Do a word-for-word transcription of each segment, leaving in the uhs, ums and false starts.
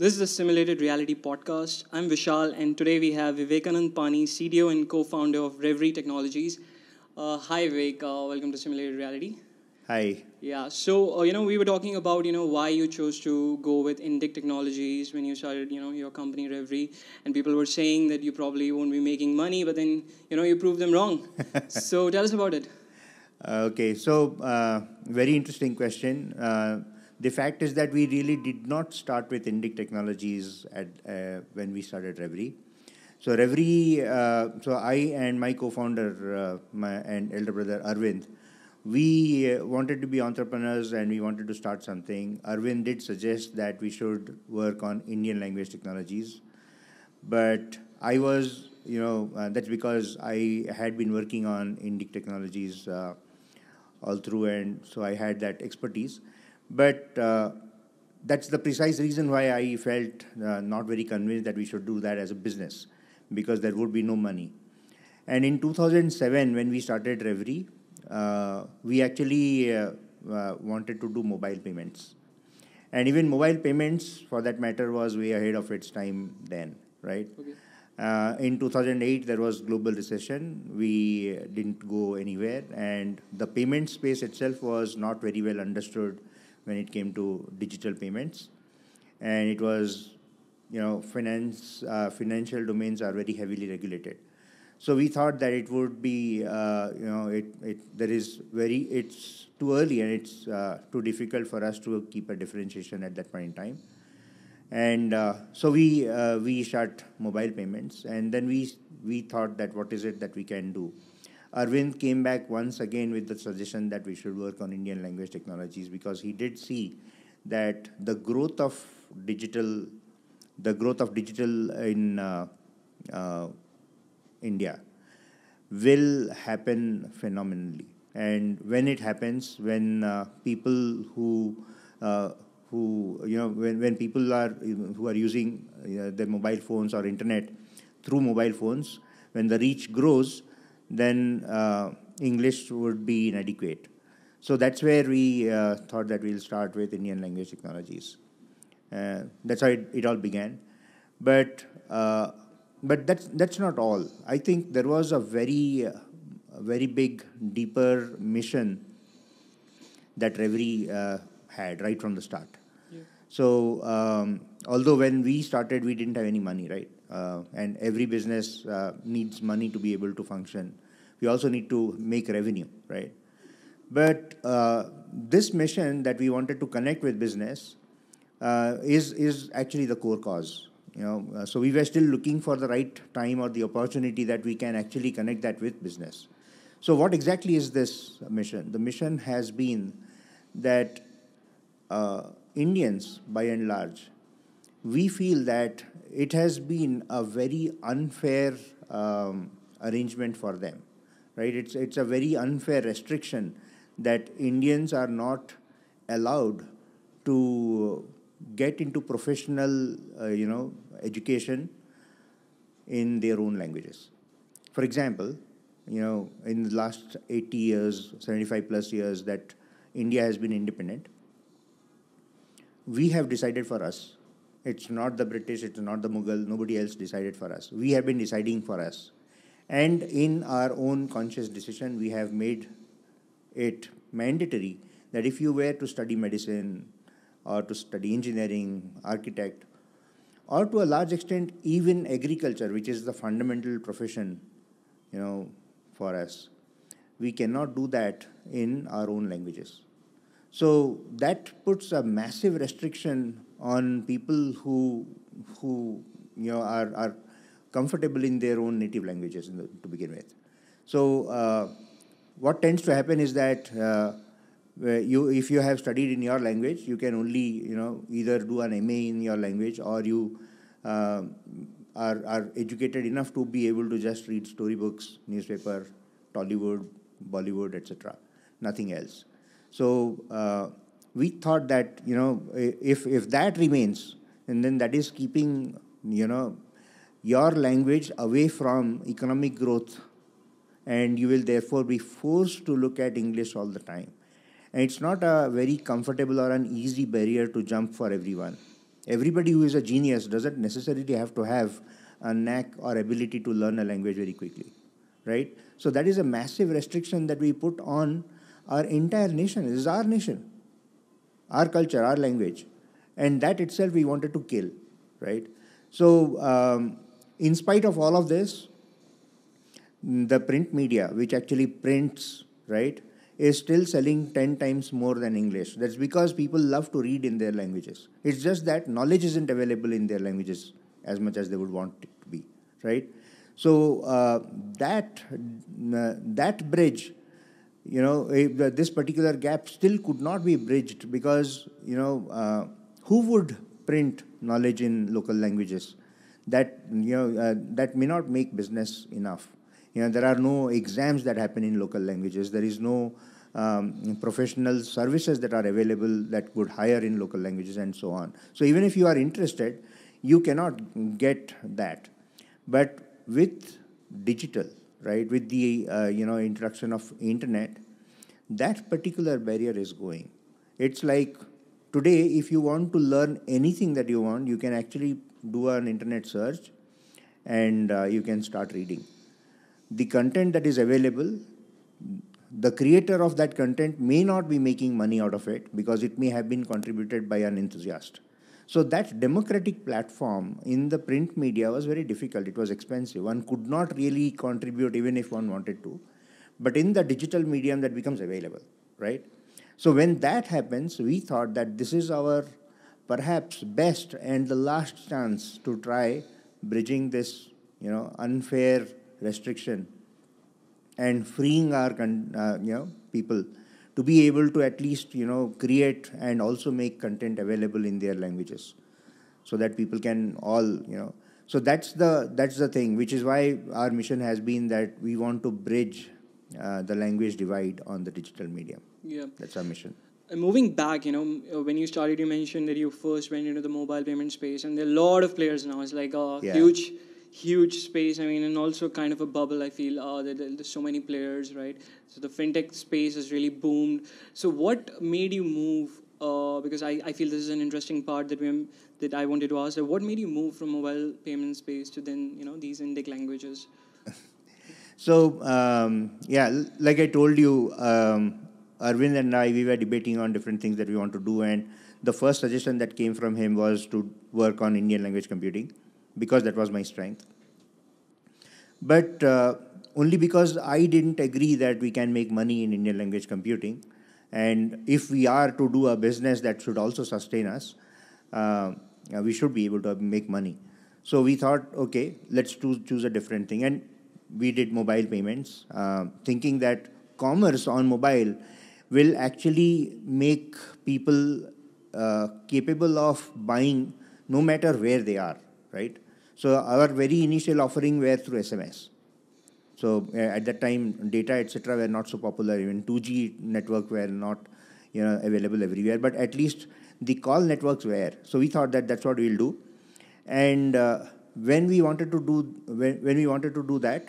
This is the Simulated Reality Podcast. I'm Vishal, and today we have Vivekanand Pani, C D O and co-founder of Reverie Technologies. Uh, hi, Vivek. Uh, welcome to Simulated Reality. Hi. Yeah. So, uh, you know, we were talking about, you know, why you chose to go with Indic Technologies when you started, you know, your company Reverie, and people were saying that you probably won't be making money, but then, you know, you proved them wrong. So, tell us about it. Uh, okay. So, uh, very interesting question. Uh, The fact is that we really did not start with Indic Technologies at, uh, when we started Reverie. So Reverie, uh, so I and my co-founder uh, my, and elder brother Arvind, we uh, wanted to be entrepreneurs and we wanted to start something. Arvind did suggest that we should work on Indian language technologies. But I was, you know, uh, that's because I had been working on Indic Technologies uh, all through, and so I had that expertise. But uh, that's the precise reason why I felt uh, not very convinced that we should do that as a business, because there would be no money. And in two thousand seven, when we started Reverie, uh, we actually uh, uh, wanted to do mobile payments. And even mobile payments, for that matter, was way ahead of its time then, right? Okay. Uh, in two thousand eight, there was global recession. We didn't go anywhere. And the payment space itself was not very well understood when it came to digital payments. And it was, you know, finance, uh, financial domains are very heavily regulated. So we thought that it would be, uh, you know, it, it there is very, it's too early and it's uh, too difficult for us to keep a differentiation at that point in time. And uh, so we, uh, we shut mobile payments, and then we, we thought that what is it that we can do? Arvind came back once again with the suggestion that we should work on Indian language technologies, because he did see that the growth of digital, the growth of digital in uh, uh, India will happen phenomenally. And when it happens, when uh, people who, uh, who you know, when, when people are who are using uh, their mobile phones or internet through mobile phones, when the reach grows, then uh, English would be inadequate. So that's where we uh, thought that we'll start with Indian language technologies. Uh, that's how it, it all began. But uh, but that's, that's not all. I think there was a very, uh, very big, deeper mission that Reverie uh, had right from the start. Yeah. So um, although when we started, we didn't have any money, right? Uh, and every business uh, needs money to be able to function. We also need to make revenue, right? But uh, this mission that we wanted to connect with business uh, is, is actually the core cause. You know, uh, so we were still looking for the right time or the opportunity that we can actually connect that with business. So what exactly is this mission? The mission has been that uh, Indians, by and large, we feel that it has been a very unfair um, arrangement for them, right? It's, it's a very unfair restriction that Indians are not allowed to get into professional, uh, you know, education in their own languages. For example, you know, in the last eighty years, seventy-five plus years that India has been independent, we have decided for us. It's not the British, it's not the Mughal, nobody else decided for us. We have been deciding for us. And in our own conscious decision, we have made it mandatory that if you were to study medicine or to study engineering, architect, or to a large extent, even agriculture, which is the fundamental profession, you know, for us, we cannot do that in our own languages. So that puts a massive restriction on people who, who you know, are, are comfortable in their own native languages in the, to begin with. So uh, what tends to happen is that uh, you, if you have studied in your language, you can only, you know, either do an M A in your language, or you uh, are, are educated enough to be able to just read storybooks, newspaper, Tollywood, Bollywood, et cetera. Nothing else. So uh, we thought that, you know, if, if that remains, and then that is keeping, you know, your language away from economic growth, and you will therefore be forced to look at English all the time. And it's not a very comfortable or an easy barrier to jump for everyone. everybody who is a genius doesn't necessarily have to have a knack or ability to learn a language very quickly, right? So that is a massive restriction that we put on our entire nation. This is our nation, our culture, our language. And that itself we wanted to kill, right? So um, in spite of all of this, the print media, which actually prints, right, is still selling ten times more than English. That's because people love to read in their languages. It's just that knowledge isn't available in their languages as much as they would want it to be, right? So uh, that, uh, that bridge, you know, this particular gap still could not be bridged because, you know, uh, who would print knowledge in local languages? That, you know, uh, that may not make business enough. You know, there are no exams that happen in local languages. There is no um, professional services that are available that would hire in local languages and so on. So even if you are interested, you cannot get that. But with digital, right, with the, uh, you know, introduction of internet, that particular barrier is going. It's like today, if you want to learn anything that you want, you can actually do an internet search and uh, you can start reading. The content that is available, the creator of that content may not be making money out of it because it may have been contributed by an enthusiast. So that democratic platform in the print media was very difficult. It was expensive. One could not really contribute even if one wanted to. But in the digital medium, that becomes available, right? So when that happens, we thought that this is our perhaps best and the last chance to try bridging this, you know, unfair restriction and freeing our uh, you know, people to be able to at least, you know, create and also make content available in their languages so that people can all, you know, so that's the, that's the thing, which is why our mission has been that we want to bridge uh, the language divide on the digital medium. Yeah. That's our mission. Moving back, you know, when you started, you mentioned that you first went into the mobile payment space and there are a lot of players now. It's like a yeah. huge... huge space, I mean, and also kind of a bubble, I feel. Uh, there, there's so many players, right? So the fintech space has really boomed. So what made you move, uh, because I, I feel this is an interesting part that we that I wanted to ask, so what made you move from mobile payment space to then, you know, these Indic languages? So, um, yeah, like I told you, um, Arvind and I, we were debating on different things that we want to do, and the first suggestion that came from him was to work on Indian language computing, because that was my strength. But uh, only because I didn't agree that we can make money in Indian language computing. And if we are to do a business that should also sustain us, uh, we should be able to make money. So we thought, okay, let's choose, choose a different thing. And we did mobile payments, uh, thinking that commerce on mobile will actually make people uh, capable of buying no matter where they are. Right? So our very initial offering were through S M S. So uh, at that time, data, et cetera were not so popular. Even two G network were not, you know, available everywhere. But at least the call networks were. So we thought that that's what we'll do. And uh, when we wanted to do when, when we wanted to do that,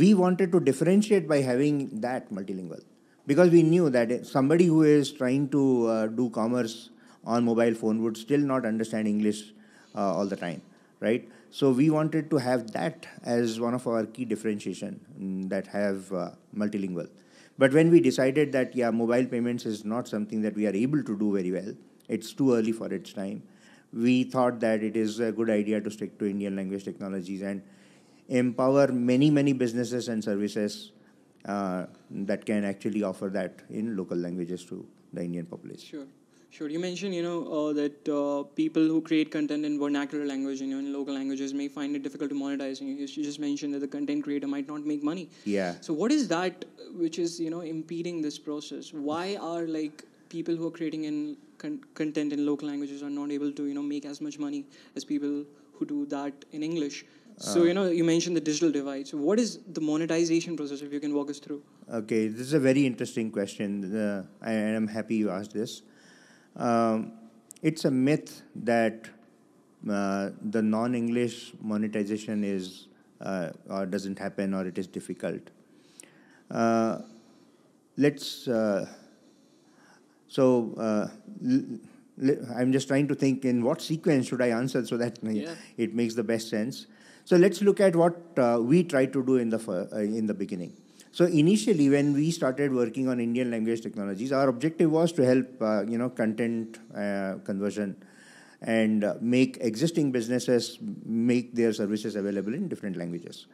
we wanted to differentiate by having that multilingual, because we knew that somebody who is trying to uh, do commerce on mobile phone would still not understand English Uh, all the time, right? So we wanted to have that as one of our key differentiation, mm, that have uh, multilingual. But when we decided that, yeah, mobile payments is not something that we are able to do very well, it's too early for its time, we thought that it is a good idea to stick to Indian language technologies and empower many, many businesses and services uh, that can actually offer that in local languages to the Indian population. Sure. Sure. You mentioned, you know, uh, that uh, people who create content in vernacular language, you know, in local languages may find it difficult to monetize. And you just mentioned that the content creator might not make money. Yeah. So what is that which is, you know, impeding this process? Why are, like, people who are creating in con content in local languages are not able to, you know, make as much money as people who do that in English? So, you know, you mentioned the digital divide. So what is the monetization process, if you can walk us through? Okay. This is a very interesting question. Uh, I am happy you asked this. Um, it's a myth that uh, the non-English monetization is uh, or doesn't happen or it is difficult. Uh, let's uh, so uh, I'm just trying to think in what sequence should I answer so that yeah. it makes the best sense. So let's look at what uh, we tried to do in the uh, in the beginning. So initially, when we started working on Indian language technologies, our objective was to help uh, you know content uh, conversion and uh, make existing businesses make their services available in different languages.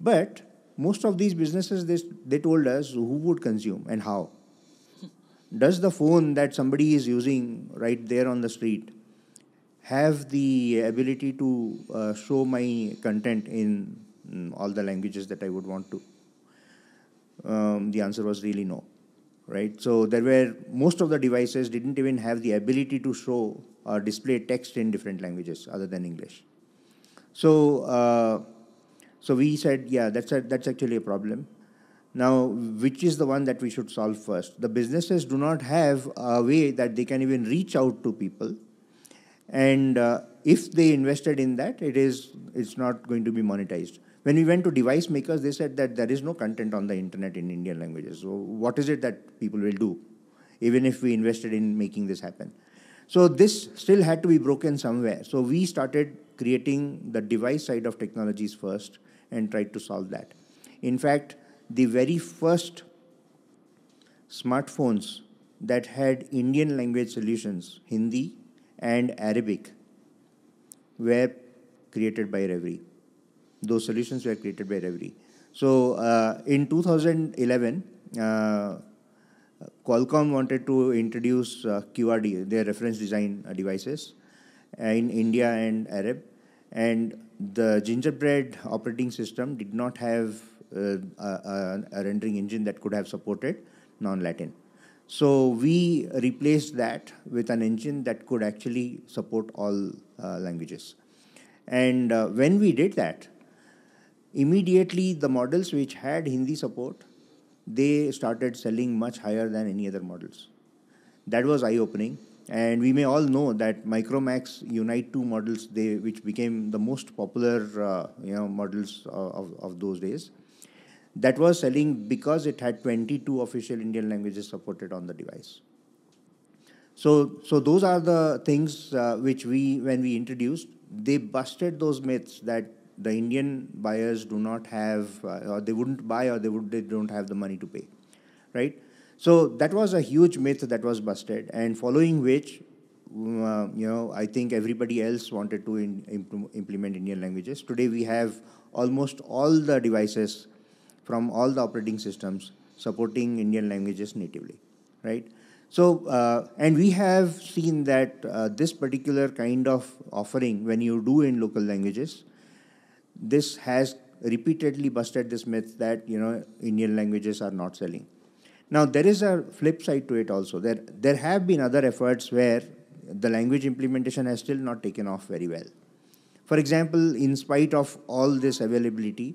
But most of these businesses, they, they told us who would consume and how. Does the phone that somebody is using right there on the street have the ability to uh, show my content in mm, all the languages that I would want to? Um, the answer was really no, right? So there were, most of the devices didn't even have the ability to show or display text in different languages other than English. So, uh, so we said, yeah, that's, a, that's actually a problem. Now, which is the one that we should solve first? The businesses do not have a way that they can even reach out to people. And uh, if they invested in that, it is, it's not going to be monetized. When we went to device makers, they said that there is no content on the internet in Indian languages. So what is it that people will do, even if we invested in making this happen? So this still had to be broken somewhere. So we started creating the device side of technologies first and tried to solve that. In fact, the very first smartphones that had Indian language solutions, Hindi and Arabic, were created by Reverie. Those solutions were created by Reverie. So uh, in two thousand eleven, uh, Qualcomm wanted to introduce uh, Q R D, their reference design uh, devices, uh, in India and Arab. And the Gingerbread operating system did not have Uh, a, a rendering engine that could have supported non-Latin. So we replaced that with an engine that could actually support all uh, languages. And uh, when we did that, immediately the models which had Hindi support, they started selling much higher than any other models. That was eye-opening. And we may all know that Micromax Unite two models, they, which became the most popular uh, you know, models of, of those days, that was selling because it had twenty-two official Indian languages supported on the device. So, so those are the things uh, which we, when we introduced, they busted those myths that the Indian buyers do not have, uh, or they wouldn't buy, or they would, they don't have the money to pay, right? So that was a huge myth that was busted, and following which, uh, you know, I think everybody else wanted to in, imp- implement Indian languages. Today we have almost all the devices from all the operating systems supporting Indian languages natively, right? So, uh, and we have seen that uh, this particular kind of offering, when you do in local languages, this has repeatedly busted this myth that, you know, Indian languages are not selling. Now, there is a flip side to it also. There, there have been other efforts where the language implementation has still not taken off very well. For example, in spite of all this availability,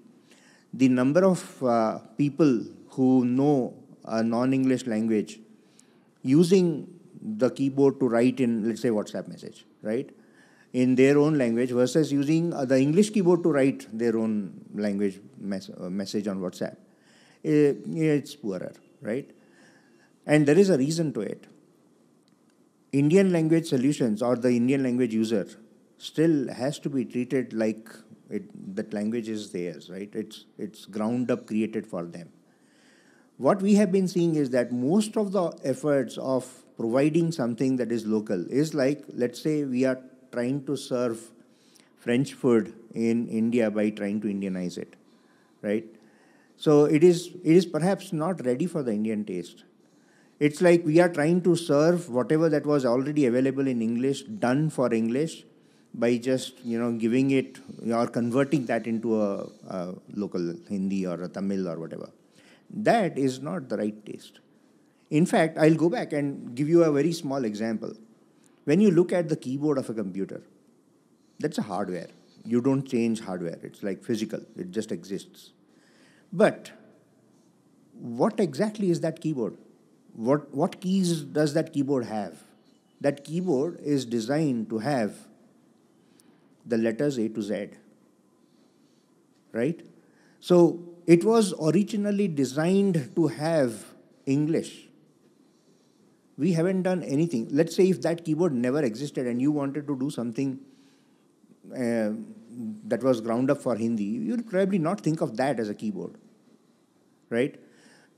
the number of uh, people who know a non-English language using the keyboard to write in, let's say, WhatsApp message, right, in their own language versus using uh, the English keyboard to write their own language mes- uh, message on WhatsApp, it, it's poorer, right? And there is a reason to it. Indian language solutions or the Indian language user still has to be treated like It, that language is theirs, right? It's, it's ground up created for them. What we have been seeing is that most of the efforts of providing something that is local is like, let's say we are trying to serve French food in India by trying to Indianize it, right? So it is, it is perhaps not ready for the Indian taste. It's like we are trying to serve whatever that was already available in English, done for English, by just, you know, giving it or converting that into a, a local Hindi or a Tamil or whatever. That is not the right taste. In fact, I'll go back and give you a very small example. When you look at the keyboard of a computer, that's a hardware. You don't change hardware. It's like physical. It just exists. But what exactly is that keyboard? What, what keys does that keyboard have? That keyboard is designed to have the letters A to Z, right? So it was originally designed to have English We haven't done anything. Let's say if that keyboard never existed and you wanted to do something uh, that was ground up for Hindi, you'll probably not think of that as a keyboard, right?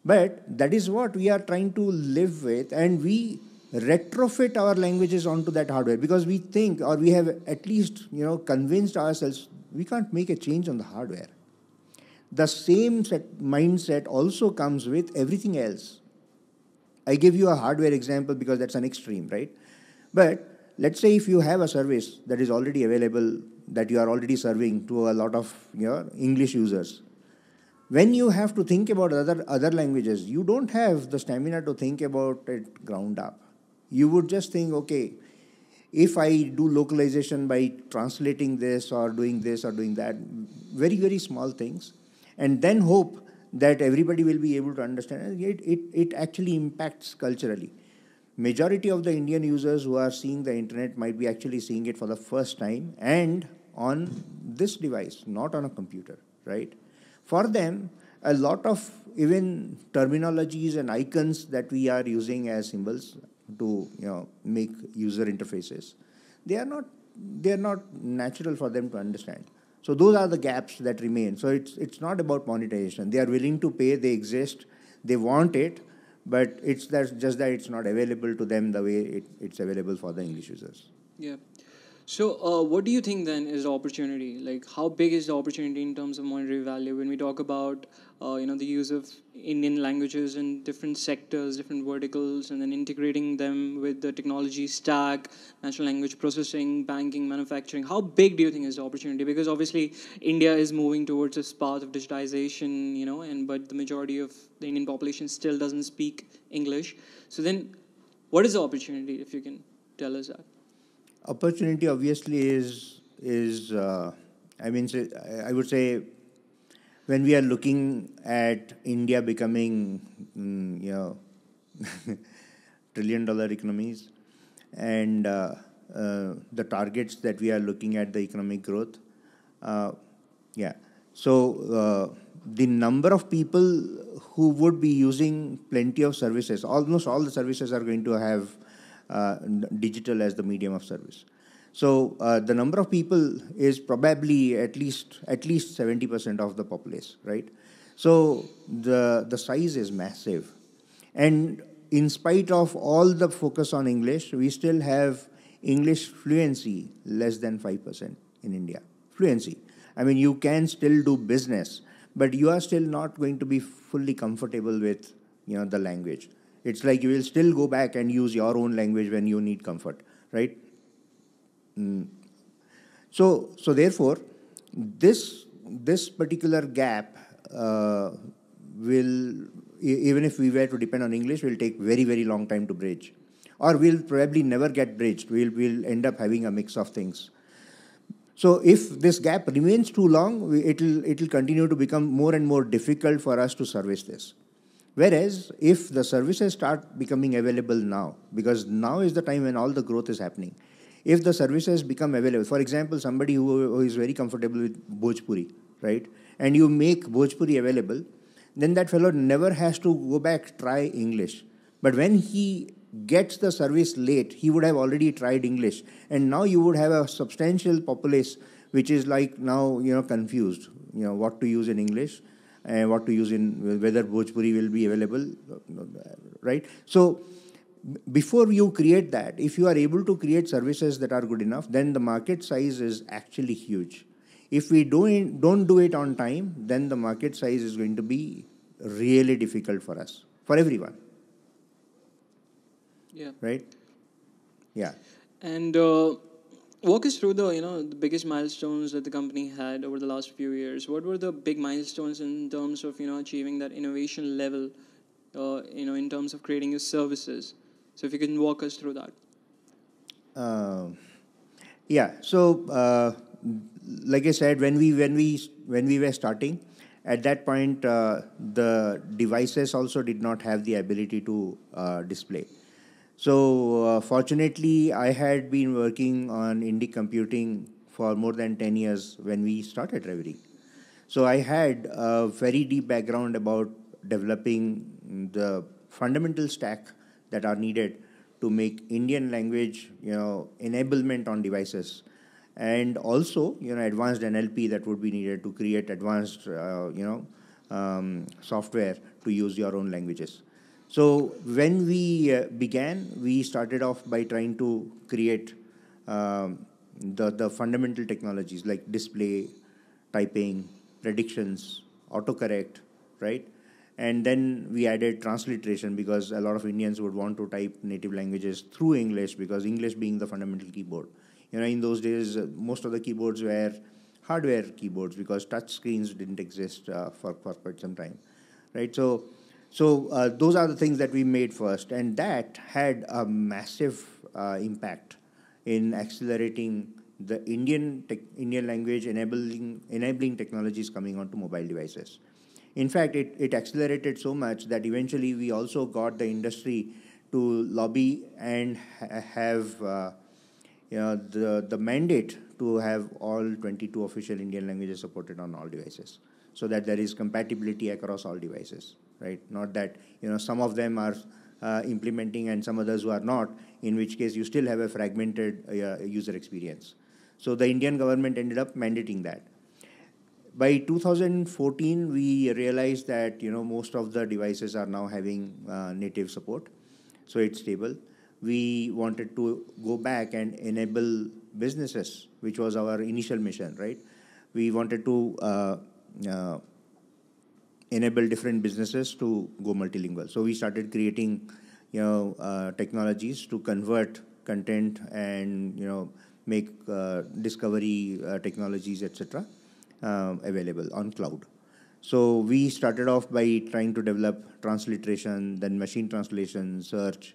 But that is what we are trying to live with, and we retrofit our languages onto that hardware because we think, or we have at least, you know, convinced ourselves we can't make a change on the hardware. The same set mindset also comes with everything else. I give you a hardware example because that's an extreme, right? But let's say if you have a service that is already available, that you are already serving to a lot of, you know, English users. When you have to think about other, other languages, you don't have the stamina to think about it ground up. You would just think, okay, if I do localization by translating this or doing this or doing that, very, very small things, and then hope that everybody will be able to understand. It, it, it actually impacts culturally. Majority of the Indian users who are seeing the internet might be actually seeing it for the first time and on this device, not on a computer, right? For them, a lot of even terminologies and icons that we are using as symbols to, you know, make user interfaces, they are not, they are not natural for them to understand. So those are the gaps that remain. So it's, it's not about monetization. They are willing to pay, they exist, they want it, but it's that's just that it's not available to them the way it, it's available for the English users. Yeah. So uh, what do you think then is the opportunity? Like, how big is the opportunity in terms of monetary value when we talk about, uh, you know, the use of Indian languages in different sectors, different verticals, and then integrating them with the technology stack, natural language processing, banking, manufacturing? How big do you think is the opportunity? Because obviously India is moving towards this path of digitization, you know, and but the majority of the Indian population still doesn't speak English. So then what is the opportunity, if you can tell us that? Opportunity obviously is, is uh, I mean, I would say, when we are looking at India becoming, mm, you know, trillion-dollar economies, and uh, uh, the targets that we are looking at the economic growth, uh, yeah. So uh, the number of people who would be using plenty of services, almost all the services are going to have uh, digital as the medium of service. So uh, the number of people is probably at least at least seventy percent of the populace, right? So the, the size is massive. And in spite of all the focus on English, we still have English fluency less than five percent in India. Fluency. I mean, you can still do business, but you are still not going to be fully comfortable with, you know, the language. It's like you will still go back and use your own language when you need comfort, right? Mm. So, so therefore, this this particular gap uh, will, even if we were to depend on English, will take very, very long time to bridge. Or we'll probably never get bridged. We'll, we'll end up having a mix of things. So if this gap remains too long, we, it'll, it'll continue to become more and more difficult for us to service this. Whereas, if the services start becoming available now, because now is the time when all the growth is happening, if the services become available, for example, somebody who, who is very comfortable with Bhojpuri, right? And you make Bhojpuri available, then that fellow never has to go back, try English. But when he gets the service late, he would have already tried English. And now you would have a substantial populace which is like now, you know, confused, you know, what to use in English and what to use in, whether Bhojpuri will be available, right? So, before you create that, if you are able to create services that are good enough, then the market size is actually huge. If we don't, don't do it on time, then the market size is going to be really difficult for us, for everyone. Yeah. Right? Yeah. And uh, walk us through the, you know, the biggest milestones that the company had over the last few years. What were the big milestones in terms of, you know, achieving that innovation level, uh, you know, in terms of creating your services? So if you can walk us through that. Uh, yeah. So, uh, like I said, when we when we when we were starting, at that point, uh, the devices also did not have the ability to uh, display. So, uh, fortunately, I had been working on Indic computing for more than ten years when we started Reverie. So, I had a very deep background about developing the fundamental stack that are needed to make Indian language, you know, enablement on devices, and also, you know, advanced N L P that would be needed to create advanced, uh, you know, um, software to use your own languages. So when we uh, began, we started off by trying to create um, the, the fundamental technologies like display, typing, predictions, autocorrect, right? And then we added transliteration because a lot of Indians would want to type native languages through English because English being the fundamental keyboard. You know, in those days, uh, most of the keyboards were hardware keyboards because touch screens didn't exist uh, for, for quite some time, right? So, so uh, those are the things that we made first, and that had a massive uh, impact in accelerating the Indian tech, Indian language enabling enabling technologies coming onto mobile devices. In fact, it, it accelerated so much that eventually we also got the industry to lobby and ha have uh, you know, the, the mandate to have all twenty-two official Indian languages supported on all devices, so that there is compatibility across all devices, right? Not that, you know, some of them are uh, implementing and some others who are not, in which case you still have a fragmented uh, user experience. So the Indian government ended up mandating that. By two thousand fourteen, we realized that, you know, most of the devices are now having uh, native support, so it's stable. We wanted to go back and enable businesses, which was our initial mission, right? We wanted to uh, uh, enable different businesses to go multilingual. So we started creating, you know, uh, technologies to convert content and, you know, make uh, discovery uh, technologies, et cetera, uh, available on cloud. So we started off by trying to develop transliteration, then machine translation, search.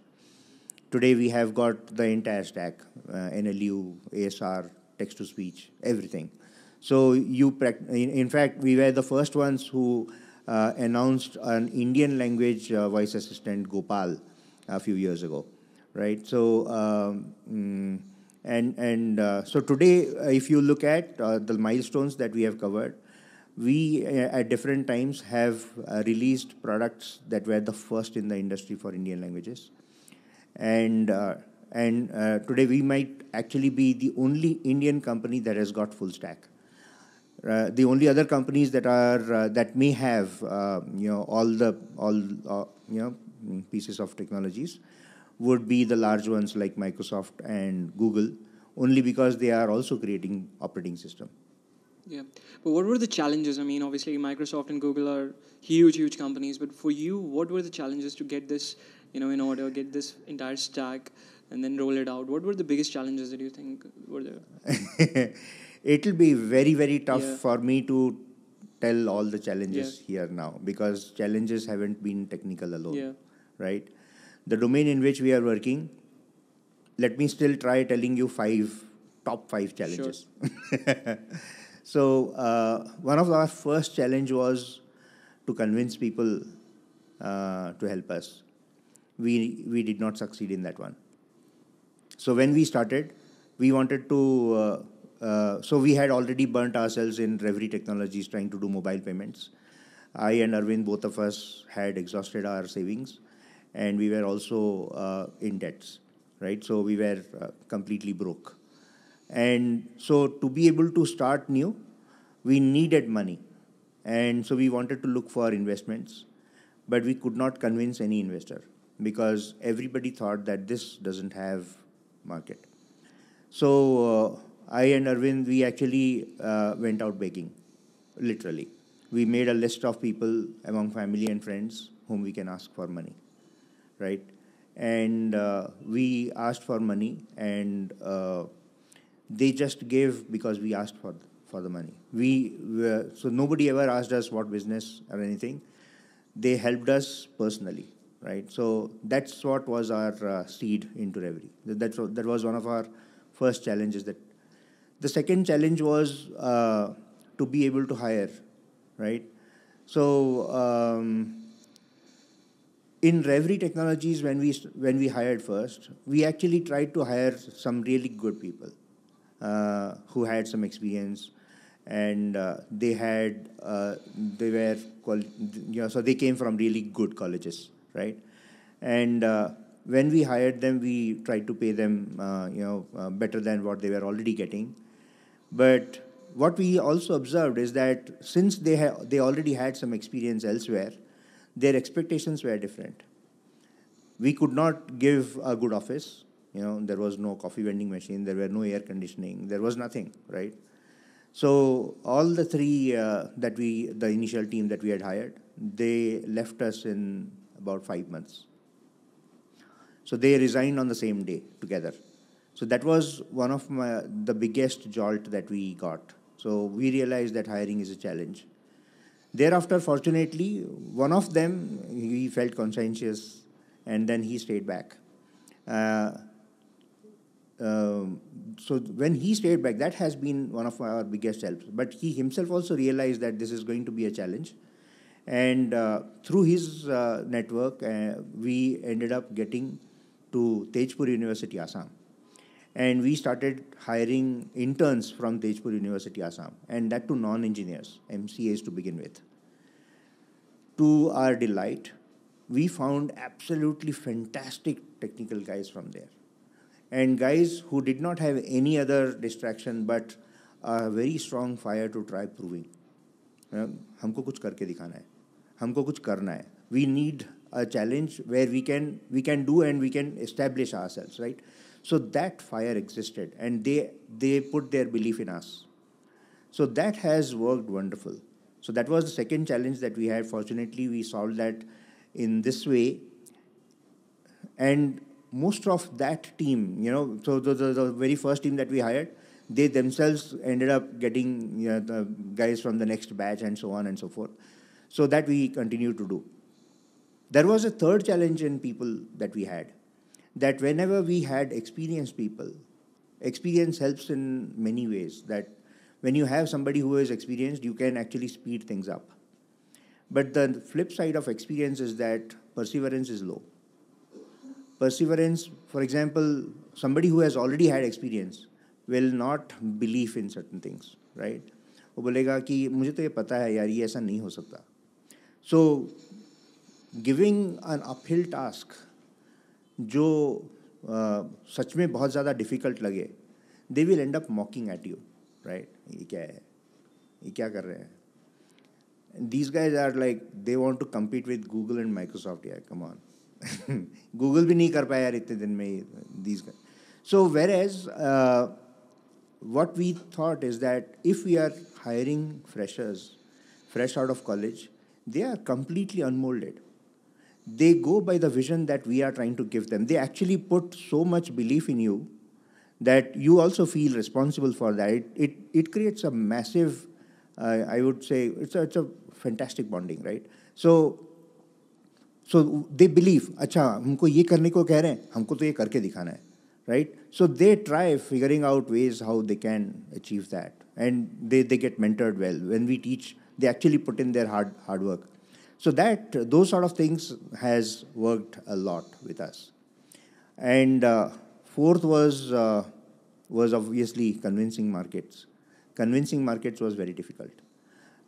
Today we have got the entire stack, uh, N L U, A S R, text-to-speech, everything. So you, in, in fact, we were the first ones who uh, announced an Indian language uh, voice assistant, Gopal, a few years ago, right? So um, and and uh, so today, if you look at uh, the milestones that we have covered, we uh, at different times have uh, released products that were the first in the industry for Indian languages. And uh, and uh, today we might actually be the only Indian company that has got full stack. Uh, the only other companies that are uh, that may have uh, you know all the all uh, you know pieces of technologies would be the large ones like Microsoft and Google, only because they are also creating operating system. Yeah, but what were the challenges? I mean, obviously Microsoft and Google are huge, huge companies, but for you, what were the challenges to get this, you know, in order, get this entire stack and then roll it out? What were the biggest challenges that you think were there? It'll be very, very tough yeah. for me to tell all the challenges yeah. here now, because challenges haven't been technical alone, yeah. right? The domain in which we are working, let me still try telling you five, top five challenges. Sure. So uh, one of our first challenge was to convince people uh, to help us. We, we did not succeed in that one. So when we started, we wanted to, uh, uh, so we had already burnt ourselves in Reverie Technologies trying to do mobile payments. I and Arvind, both of us, had exhausted our savings, and we were also uh, in debts, right? So we were uh, completely broke. And so to be able to start new, we needed money. And so we wanted to look for investments, but we could not convince any investor, because everybody thought that this doesn't have market. So uh, I and Arvind, we actually uh, went out begging, literally. We made a list of people among family and friends whom we can ask for money, right? And uh, we asked for money, and uh, they just gave because we asked for, for the money. We were, so nobody ever asked us what business or anything. They helped us personally. Right, so that's what was our uh, seed into Reverie. That's what, that was one of our first challenges. That the second challenge was uh, to be able to hire, right? So um, in Reverie Technologies, when we when we hired first, we actually tried to hire some really good people uh, who had some experience, and uh, they had uh, they were you know so they came from really good colleges. Right, and uh, when we hired them, we tried to pay them uh, you know, uh, better than what they were already getting. But what we also observed is that since they, ha they already had some experience elsewhere, their expectations were different. We could not give a good office. You know, there was no coffee vending machine, there were no air conditioning, there was nothing, right? So all the three uh, that we, the initial team that we had hired, they left us in about five months. So they resigned on the same day together. So that was one of my, the biggest jolt that we got. So we realized that hiring is a challenge. Thereafter, fortunately, one of them, he felt conscientious and then he stayed back. Uh, uh, so when he stayed back, that has been one of our biggest helps. But he himself also realized that this is going to be a challenge. And uh, through his uh, network, uh, we ended up getting to Tejpur University, Assam. And we started hiring interns from Tejpur University, Assam, and that to non-engineers, M C As to begin with. To our delight, we found absolutely fantastic technical guys from there. And guys who did not have any other distraction but a very strong fire to try proving. हमको कुछ करके दिखाना है, हमको कुछ करना है. We need a challenge where we can, we can do and we can establish ourselves, right? So that fire existed and they, they put their belief in us. So that has worked wonderful. So that was the second challenge that we had. Fortunately, we solved that in this way. And most of that team, you know, so the, the, the very first team that we hired, they themselves ended up getting, you know, the guys from the next batch and so on and so forth. So that we continue to do. There was a third challenge in people that we had. That whenever we had experienced people, experience helps in many ways. That when you have somebody who is experienced, you can actually speed things up. But the flip side of experience is that perseverance is low. Perseverance, for example, somebody who has already had experience will not believe in certain things, right? वो बोलेगा कि मुझे तो ये पता है यार ये ऐसा नहीं हो सकता. So giving an uphill task जो सच में बहुत ज़्यादा difficult लगे, they will end up mocking at you, right? ये क्या है? ये क्या कर रहे हैं? These guys are like, they want to compete with Google and Microsoft. Yeah, come on. Google भी नहीं कर पाया यार इतने दिन में these guys. So whereas uh, what we thought is that if we are hiring freshers, fresh out of college, they are completely unmolded. They go by the vision that we are trying to give them. They actually put so much belief in you that you also feel responsible for that. It, it, it creates a massive, uh, I would say, it's a, it's a fantastic bonding, right? So, so they believe, अच्छा, हमको ये करने को कह रहे हैं, हमको तो ये करके दिखाना है. Right? So they try figuring out ways how they can achieve that. And they, they get mentored well. When we teach, they actually put in their hard, hard work. So that, those sort of things has worked a lot with us. And uh, fourth was, uh, was obviously convincing markets. Convincing markets was very difficult.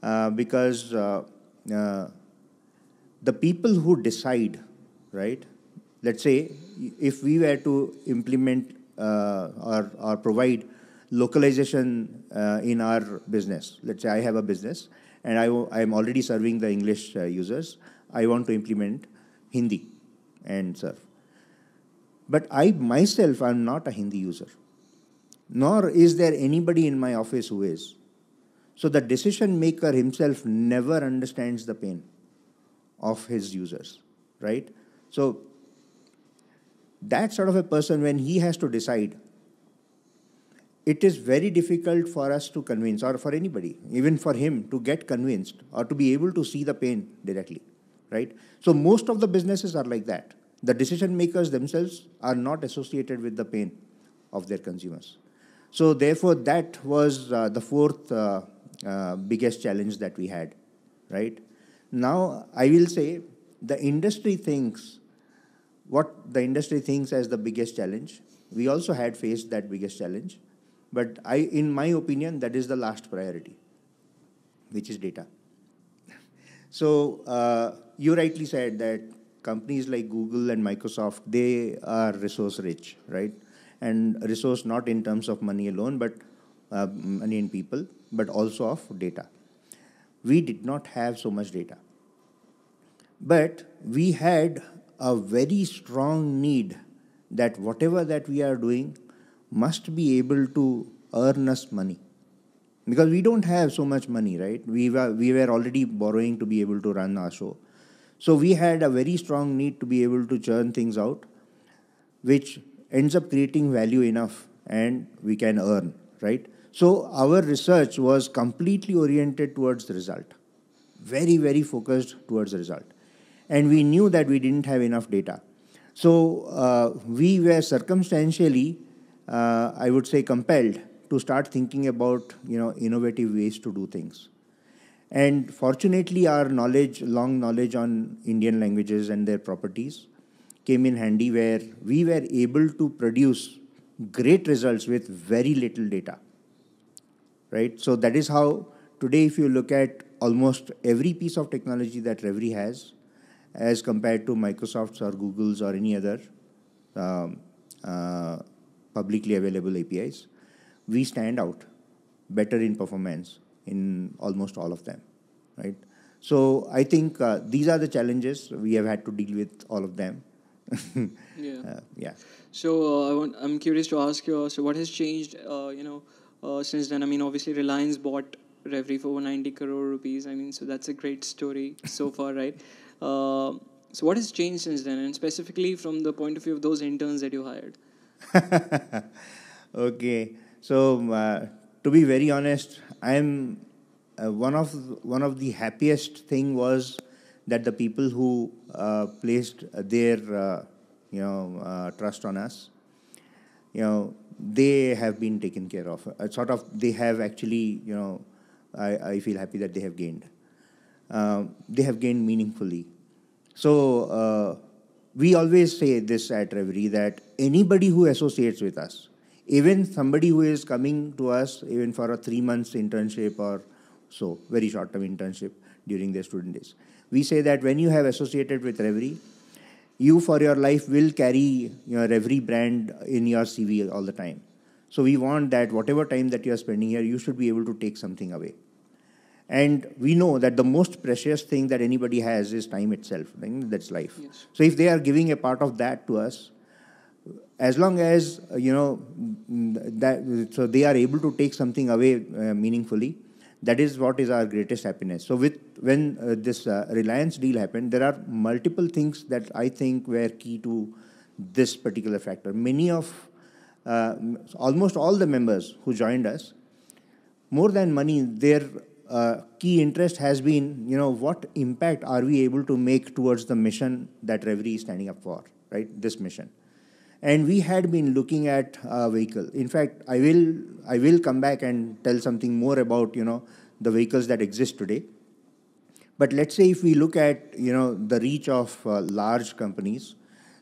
Uh, because uh, uh, the people who decide, right? Let's say if we were to implement uh, or, or provide localization uh, in our business, let's say I have a business and I, I am already serving the English uh, users, I want to implement Hindi and serve. But I myself am not a Hindi user, nor is there anybody in my office who is. So the decision maker himself never understands the pain of his users, right? So that sort of a person, when he has to decide, it is very difficult for us to convince, or for anybody, even for him, to get convinced or to be able to see the pain directly, right? So most of the businesses are like that. The decision makers themselves are not associated with the pain of their consumers. So therefore, that was uh, the fourth uh, uh, biggest challenge that we had, right? Now, I will say the industry thinks what the industry thinks as the biggest challenge. We also had faced that biggest challenge. But I, in my opinion, that is the last priority, which is data. So uh, you rightly said that companies like Google and Microsoft, they are resource rich, right? And resource not in terms of money alone, but uh, money and people, but also of data. We did not have so much data. But we had a very strong need that whatever that we are doing must be able to earn us money. Because we don't have so much money, right? We were, we were already borrowing to be able to run our show. So we had a very strong need to be able to churn things out, which ends up creating value enough and we can earn, right? So our research was completely oriented towards the result. Very, very focused towards the result. And we knew that we didn't have enough data. So uh, we were circumstantially, uh, I would say, compelled to start thinking about, you know, innovative ways to do things. And fortunately, our knowledge, long knowledge on Indian languages and their properties came in handy, where we were able to produce great results with very little data, right? So that is how today, if you look at almost every piece of technology that Reverie has, as compared to Microsoft's or Google's or any other um, uh, publicly available A P Is, we stand out better in performance in almost all of them, right? So I think uh, these are the challenges we have had to deal with, all of them. Yeah. Uh, yeah. So uh, I want, I'm curious to ask you, so what has changed, uh, you know, uh, since then? I mean, obviously Reliance bought Reverie for one hundred ninety crore rupees. I mean, so that's a great story so far, right? Uh, so what has changed since then, and specifically from the point of view of those interns that you hired? Okay. So uh, to be very honest, I am uh, one of one of the happiest thing was that the people who uh, placed their uh, you know uh, trust on us, you know, they have been taken care of. Uh, sort of, they have actually, you know, I, I feel happy that they have gained. Uh, they have gained meaningfully. So uh, we always say this at Reverie, that anybody who associates with us, even somebody who is coming to us even for a three months internship or so, very short-term internship during their student days, we say that when you have associated with Reverie, you for your life will carry your Reverie brand in your C V all the time. So we want that whatever time that you are spending here, you should be able to take something away. And we know that the most precious thing that anybody has is time itself. Right? That's life. Yes. So if they are giving a part of that to us, as long as, you know, that, so they are able to take something away uh, meaningfully, that is what is our greatest happiness. So with when uh, this uh, Reliance deal happened, there are multiple things that I think were key to this particular factor. Many of, uh, almost all the members who joined us, more than money, their uh, key interest has been, you know, what impact are we able to make towards the mission that Reverie is standing up for, right? This mission. And we had been looking at a vehicle. In fact, I will I will come back and tell something more about, you know, the vehicles that exist today. But let's say if we look at, you know, the reach of uh, large companies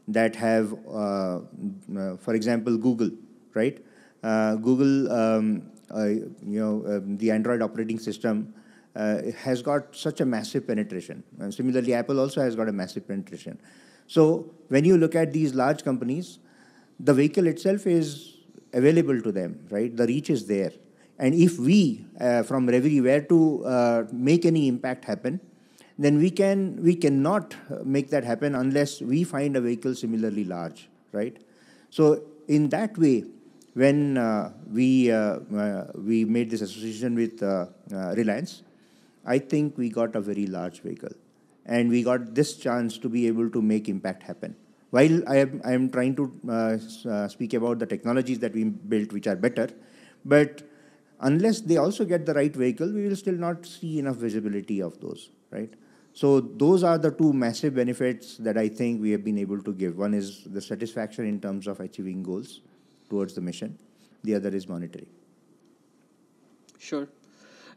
that have, uh, uh, for example, Google, right? Uh, Google, um, uh, you know, uh, the Android operating system uh, has got such a massive penetration. And similarly, Apple also has got a massive penetration. So when you look at these large companies, the vehicle itself is available to them, right? The reach is there. And if we, uh, from Reverie, were to uh, make any impact happen, then we can we cannot make that happen unless we find a vehicle similarly large, right? So in that way, when uh, we, uh, uh, we made this association with uh, uh, Reliance, I think we got a very large vehicle. And we got this chance to be able to make impact happen. While I am, I am trying to uh, uh, speak about the technologies that we built, which are better, but unless they also get the right vehicle, we will still not see enough visibility of those, right? So those are the two massive benefits that I think we have been able to give. One is the satisfaction in terms of achieving goals towards the mission. The other is monetary. Sure.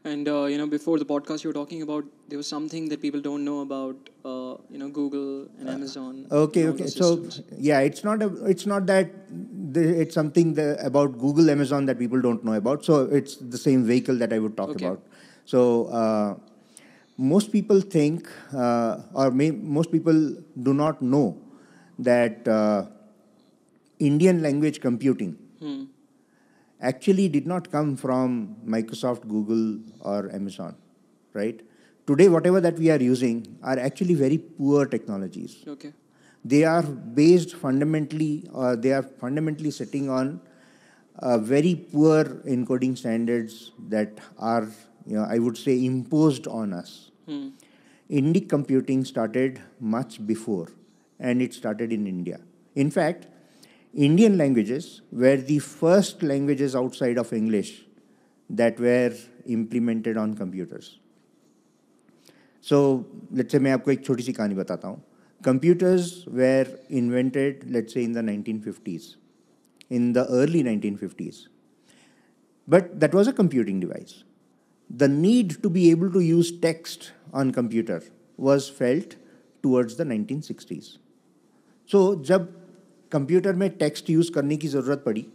And, uh, you know, before the podcast you were talking about, there was something that people don't know about, uh, you know, Google and Amazon. Uh, okay, okay. So, yeah, it's not a, it's not that the, it's something the, about Google, Amazon that people don't know about. So it's the same vehicle that I would talk okay. about. So, uh, most people think, uh, or may, most people do not know that uh, Indian language computing hmm. actually did not come from Microsoft, Google, or Amazon, right? Today, whatever that we are using are actually very poor technologies. Okay. They are based fundamentally, or they are fundamentally sitting on uh, very poor encoding standards that are, you know, I would say, imposed on us. Hmm. Indic computing started much before, and it started in India. In fact, Indian languages were the first languages outside of English that were implemented on computers. So, let's say, I will tell you a small story. Computers were invented, let's say, in the nineteen fifties, in the early nineteen fifties. But that was a computing device. The need to be able to use text on computer was felt towards the nineteen sixties. So, when computer में text use करने की ज़रूरत पड़ी,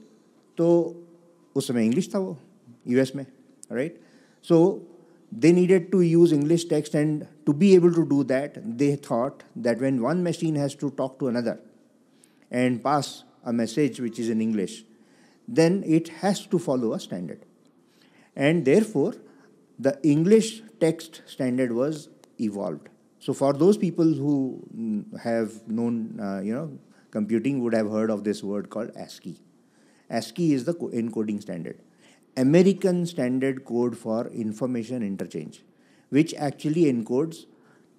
तो उस समय English था वो, U S में, right? So, they needed to use English text, and to be able to do that, they thought that when one machine has to talk to another and pass a message which is in English, then it has to follow a standard. And therefore, the English text standard was evolved. So for those people who have known, uh, you know, computing would have heard of this word called ASCII. ASCII is the encoding standard. American Standard Code for Information Interchange, which actually encodes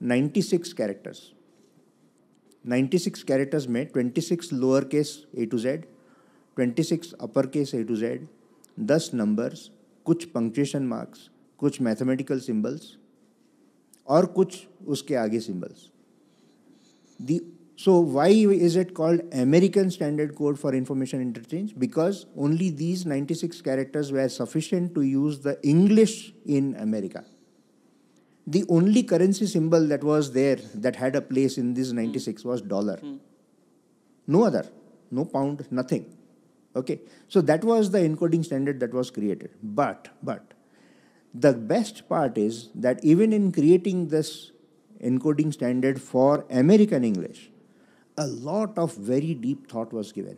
ninety-six characters. ninety-six characters में twenty-six lowercase a to z, twenty-six uppercase a to z, ten numbers, कुछ punctuation marks, कुछ mathematical symbols, और कुछ उसके आगे symbols. The So why is it called American Standard Code for Information Interchange? Because only these ninety-six characters were sufficient to use the English in America. The only currency symbol that was there that had a place in these ninety-six mm. was dollar. Mm. No other, no pound, nothing. Okay. So that was the encoding standard that was created. But, but the best part is that even in creating this encoding standard for American English, a lot of very deep thought was given.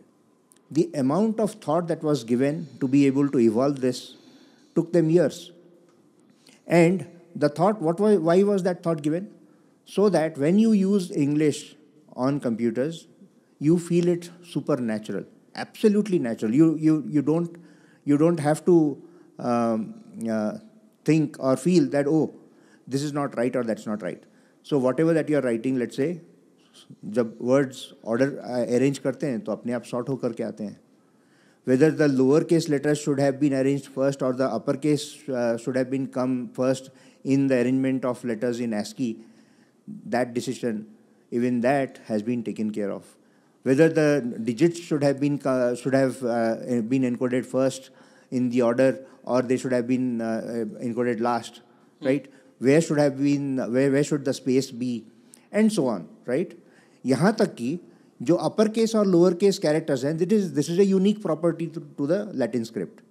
The amount of thought that was given to be able to evolve this took them years. And the thought, what was, why was that thought given? So that when you use English on computers, you feel it supernatural, absolutely natural. You, you, you, don't, you don't have to um, uh, think or feel that, oh, this is not right or that's not right. So whatever that you are writing, let's say, जब words order arrange करते हैं तो अपने आप sort होकर के आते हैं. Whether the lower case letters should have been arranged first or the upper case uh, should have been come first in the arrangement of letters in ASCII, that decision, even that has been taken care of. Whether the digits should have been uh, should have uh, been encoded first in the order or they should have been uh, encoded last, mm. right? Where should have been where where should the space be, and so on, right? यहाँ तक कि जो upper case और lower case characters हैं, this is this is a unique property to, to the Latin script.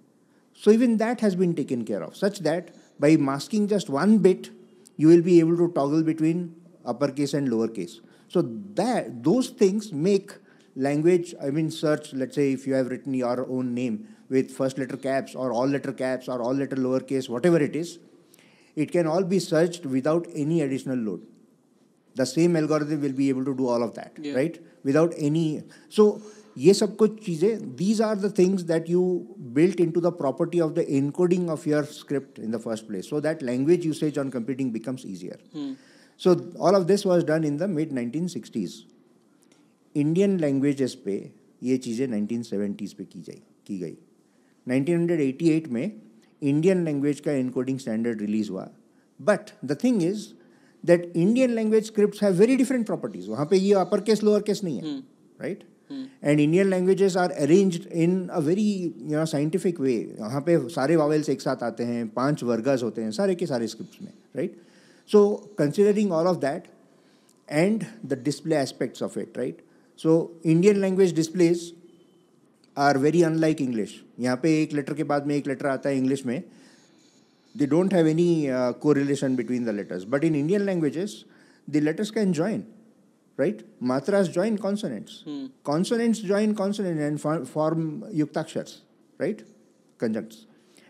So even that has been taken care of, such that by masking just one bit, you will be able to toggle between upper case and lower case. So that those things make language. I mean, search. Let's say if you have written your own name with first letter caps or all letter caps or all letter lower case, whatever it is, it can all be searched without any additional load. The same algorithm will be able to do all of that, yeah. right? Without any... So, these are the things that you built into the property of the encoding of your script in the first place, so that language usage on computing becomes easier. Hmm. So, all of this was done in the mid nineteen sixties. Indian languages pe, ye cheeze nineteen seventies pe ki jai, ki gai. nineteen eighty-eight mein, Indian language ka encoding standard release hua. But, the thing is, that Indian language scripts have very different properties. वहाँ पे ये upper case, lower case नहीं है, right? Hmm. And Indian languages are arranged in a very, you know, scientific way. वहाँ पे सारे vowels एक साथ आते हैं, पांच वर्गस होते हैं, सारे के सारे scripts में, right? So considering all of that and the display aspects of it, right? So Indian language displays are very unlike English. यहाँ पे एक letter के बाद में एक letter आता है English में. They don't have any uh, correlation between the letters. But in Indian languages, the letters can join, right? Matras join consonants. Hmm. Consonants join consonants and form, form yuktakshars, right? Conjuncts.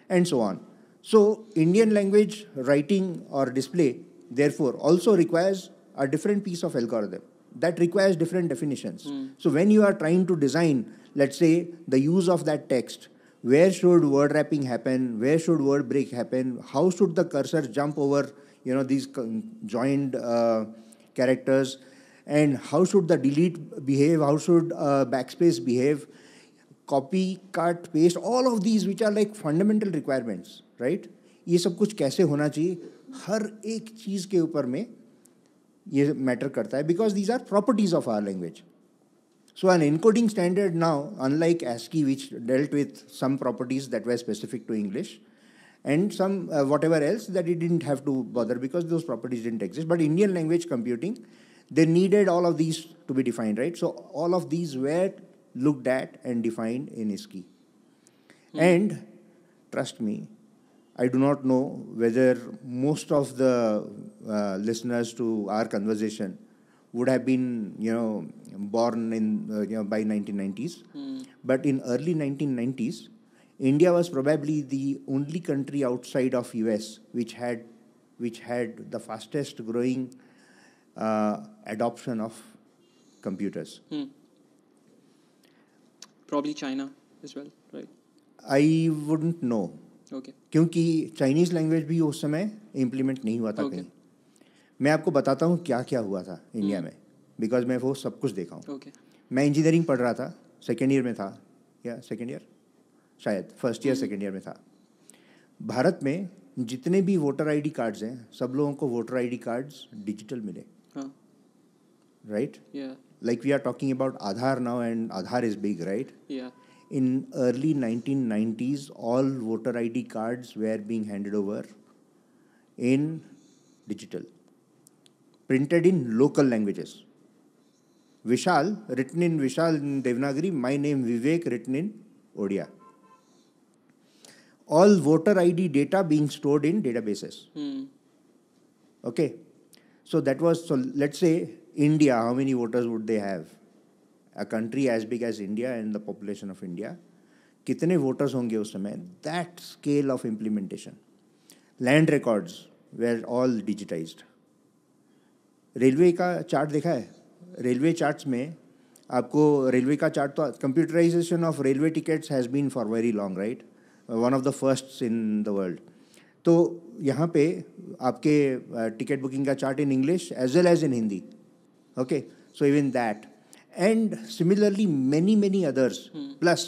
And so on. So, Indian language writing or display, therefore, also requires a different piece of algorithm. That requires different definitions. Mm. So, when you are trying to design, let's say, the use of that text, where should word wrapping happen? Where should word break happen? How should the cursor jump over, you know, these joined uh, characters? And how should the delete behave? How should uh, backspace behave? Copy, cut, paste, all of these which are like fundamental requirements, right? ये सब कुछ कैसे होना चाहिए? हर एक चीज़ के ऊपर में ये matter करता है because these are properties of our language. So an encoding standard now, unlike ASCII, which dealt with some properties that were specific to English and some uh, whatever else that it didn't have to bother because those properties didn't exist. But Indian language computing, they needed all of these to be defined, right? So all of these were looked at and defined in ASCII. Hmm. And trust me, I do not know whether most of the uh, listeners to our conversation would have been, you know, born in uh, you know, by nineteen nineties. Mm. But in early nineteen nineties, India was probably the only country outside of U S which had which had the fastest growing uh, adoption of computers. Mm. Probably China as well, right? I wouldn't know. Okay. क्योंकि Chinese language भी उस समय implement नहीं हुआ था okay. कहीं मैं आपको बताता हूँ क्या क्या हुआ था इंडिया hmm. में बिकॉज मैं वो सब कुछ देखा हूँ okay. मैं इंजीनियरिंग पढ़ रहा था सेकेंड ईयर में था या सेकेंड ईयर शायद फर्स्ट ईयर सेकेंड ईयर में था भारत में जितने भी वोटर आईडी कार्ड्स हैं सब लोगों को वोटर आईडी कार्ड्स डिजिटल मिले right like we are talking about Aadhaar now and Aadhaar is big right In early nineteen nineties, all voter I D cards were being handed over in digital, printed in local languages. Vishal, written in Vishal in Devanagari, my name Vivek, written in Odia. All voter I D data being stored in databases. Mm. Okay. So that was, so let's say India, how many voters would they have? A country as big as India and the population of India, कितने voters होंगे उस समय? That scale of implementation. Land records were all digitized. Railway का chart देखा है? Railway charts में आपको railway का चार्ट तो computerisation of railway tickets has been for very long right one of the first in the world तो यहाँ पे आपके टिकट बुकिंग का chart in English as well as in Hindi okay so even that And similarly, many, many others. Hmm. Plus,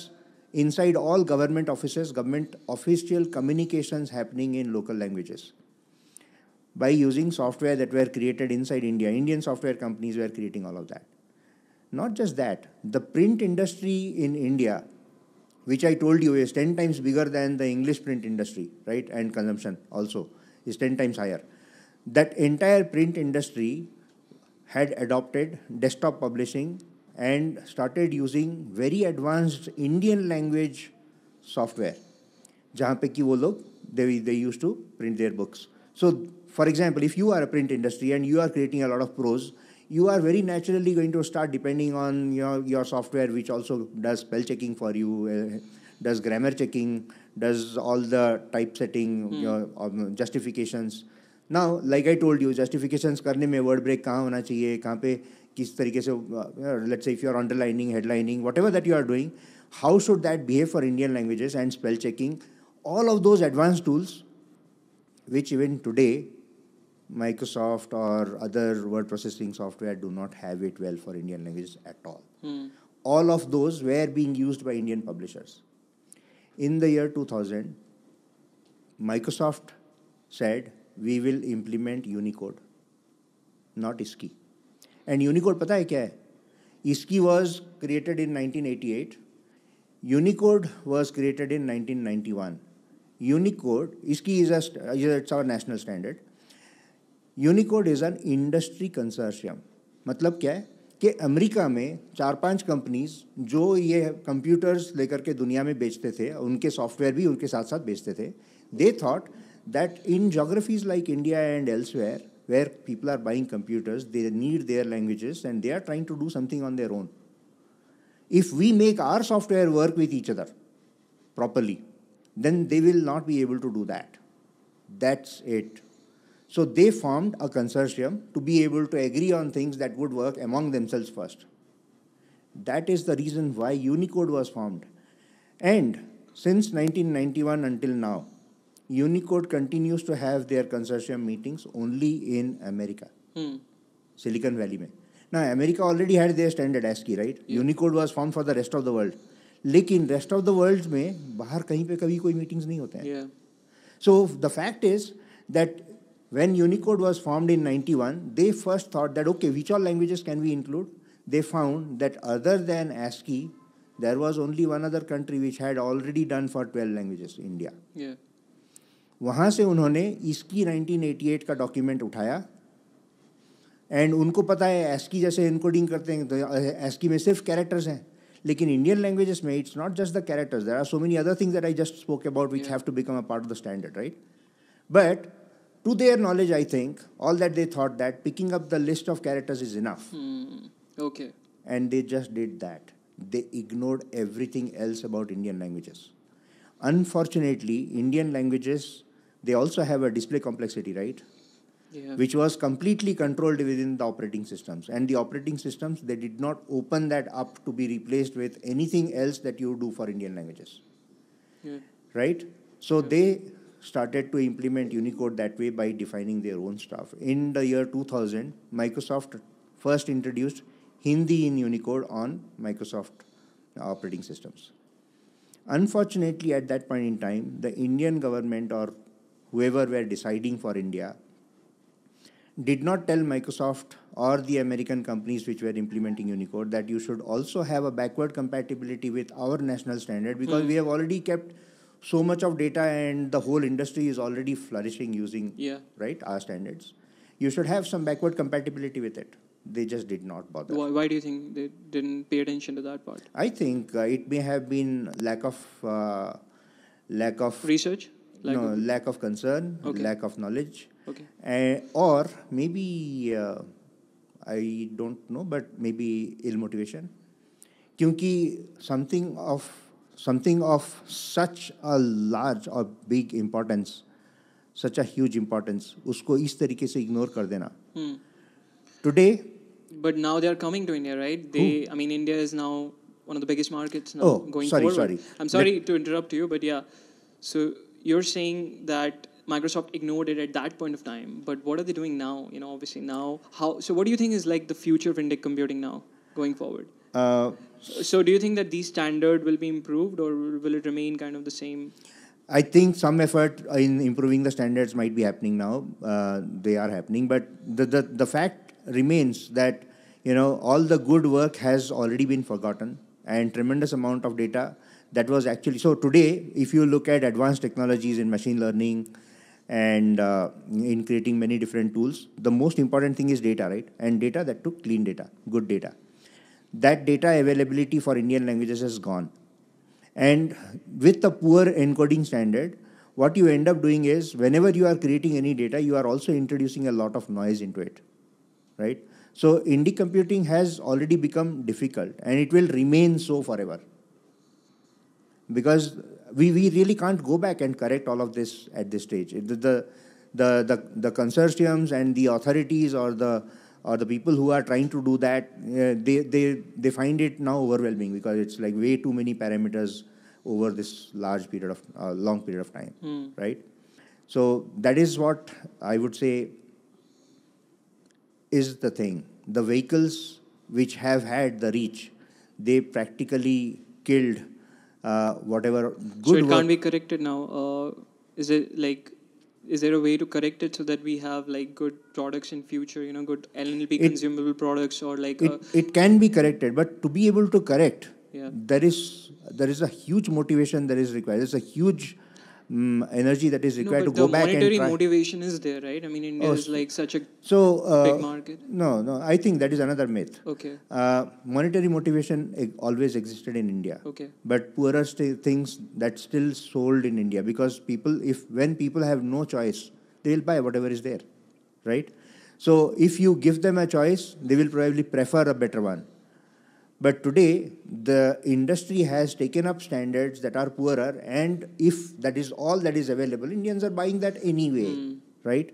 inside all government offices, government official communications happening in local languages. By using software that were created inside India, Indian software companies were creating all of that. Not just that, the print industry in India, which I told you is ten times bigger than the English print industry, right? And consumption also is ten times higher. That entire print industry had adopted desktop publishing and started using very advanced Indian language software. Jahan pe ki wo log, they, they used to print their books. So, for example, if you are a print industry and you are creating a lot of prose, you are very naturally going to start depending on your, your software, which also does spell checking for you, uh, does grammar checking, does all the typesetting, mm. your, um, justifications. Now, like I told you, justifications करने में word break कहाँ होना चाहिए, कहाँ पे किस तरीके से, let's say if you are underlining, headlining, whatever that you are doing, how should that behave for Indian languages and spell checking, all of those advanced tools, which even today, Microsoft or other word processing software do not have it well for Indian languages at all. Mm. All of those were being used by Indian publishers. In the year two thousand, Microsoft said, we will implement Unicode, not ASCII. And Unicode, पता है क्या है? ASCII was created in nineteen eighty-eight. Unicode was created in nineteen ninety-one. Unicode, ASCII is a, it's our national standard. Unicode is an industry consortium. मतलब क्या है? कि America में चार पांच कंपनीज जो ये कंप्यूटर्स लेकर के दुनिया में बेचते थे, उनके सॉफ्टवेयर भी उनके साथ साथ बेचते थे, they thought that in geographies like India and elsewhere, where people are buying computers, they need their languages and they are trying to do something on their own. If we make our software work with each other properly, then they will not be able to do that. That's it. So they formed a consortium to be able to agree on things that would work among themselves first. That is the reason why Unicode was formed. And since nineteen ninety-one until now, Unicode continues to have their consortium meetings only in America, hmm. Silicon Valley. Mein. Now, America already had their standard ASCII, right? Yeah. Unicode was formed for the rest of the world. Lekin rest of the world mein bahar kahin pe kabhi koi meetings nahi hote hain. Yeah. So the fact is that when Unicode was formed in ninety-one, they first thought that, okay, which all languages can we include? They found that other than ASCII, there was only one other country which had already done for twelve languages, India. Yeah. वहाँ से उन्होंने I S C I I nineteen eighty-eight का document उठाया and उनको पता है ASCII जैसे encoding करते हैं तो ASCII में सिर्फ कैरेक्टर्स हैं लेकिन इंडियन लैंग्वेजेस में it's not just the characters there are so many other things that I just spoke about which have to become a part of the standard right but to their knowledge I think all that they thought that picking up the list of characters is enough okay and they just did that they ignored everything else about Indian languages unfortunately Indian languages they also have a display complexity, right? Yeah. Which was completely controlled within the operating systems. And the operating systems, they did not open that up to be replaced with anything else that you do for Indian languages. Yeah. Right? So yeah. they started to implement Unicode that way by defining their own stuff. In the year two thousand, Microsoft first introduced Hindi in Unicode on Microsoft operating systems. Unfortunately, at that point in time, the Indian government or whoever were deciding for India, did not tell Microsoft or the American companies which were implementing Unicode that you should also have a backward compatibility with our national standard because mm. we have already kept so much of data and the whole industry is already flourishing using yeah. right our standards. You should have some backward compatibility with it. They just did not bother. Why, why do you think they didn't pay attention to that part? I think uh, it may have been lack of... Uh, lack of... Research? Lack no, of lack of concern, okay. lack of knowledge, okay. uh, or maybe, uh, I don't know, but maybe ill motivation. Because something of, something of such a large or big importance, such a huge importance, usko is tarike se ignore kar dena. Hmm. Today. But now they are coming to India, right? They, who? I mean, India is now one of the biggest markets now oh, going sorry, forward. Sorry. I'm sorry Let, to interrupt you, but yeah. So... You're saying that Microsoft ignored it at that point of time, but what are they doing now? You know, obviously now, how? So what do you think is like the future of Indic computing now, going forward? Uh, so do you think that these standards will be improved or will it remain kind of the same? I think some effort in improving the standards might be happening now. Uh, they are happening, but the, the, the fact remains that, you know, all the good work has already been forgotten and tremendous amount of data that was actually, so today, if you look at advanced technologies in machine learning and uh, in creating many different tools, the most important thing is data, right? And data that took clean data, good data. That data availability for Indian languages has gone. And with the poor encoding standard, what you end up doing is whenever you are creating any data, you are also introducing a lot of noise into it, right? So Indic computing has already become difficult and it will remain so forever. Because we, we really can't go back and correct all of this at this stage. The, the, the, the, the consortiums and the authorities or the, or the people who are trying to do that, uh, they, they, they find it now overwhelming because it's like way too many parameters over this large period of, uh, long period of time, mm. right? So that is what I would say is the thing. The vehicles which have had the reach, they practically killed Uh, whatever good So it can't work. Be corrected now. Uh, is it like, is there a way to correct it so that we have like good products in future, you know, good L N P it, consumable products or like... It, it can be corrected, but to be able to correct, yeah. there is there is a huge motivation that is required. There's a huge um, energy that is required no, to go back and try. Monetary motivation is there, right? I mean, India oh, is like such a so, uh, big market. No, no. I think that is another myth. Okay. Uh, monetary motivation always existed in India. Okay. But poorer things that still sold in India, because people, if when people have no choice, they will buy whatever is there, right? So if you give them a choice, they will probably prefer a better one. But today, the industry has taken up standards that are poorer, and if that is all that is available, Indians are buying that anyway, mm. right?